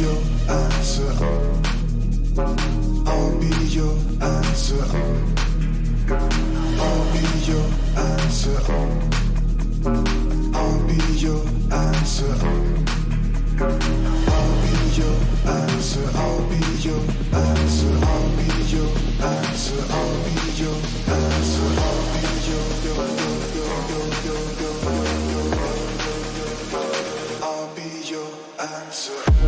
your answer. I'll be your answer. I'll be your answer. I'll be your answer. I'll be your answer. I'll be your answer. I'll be your answer. I'll be your answer. I'll be your answer. I'll be your answer.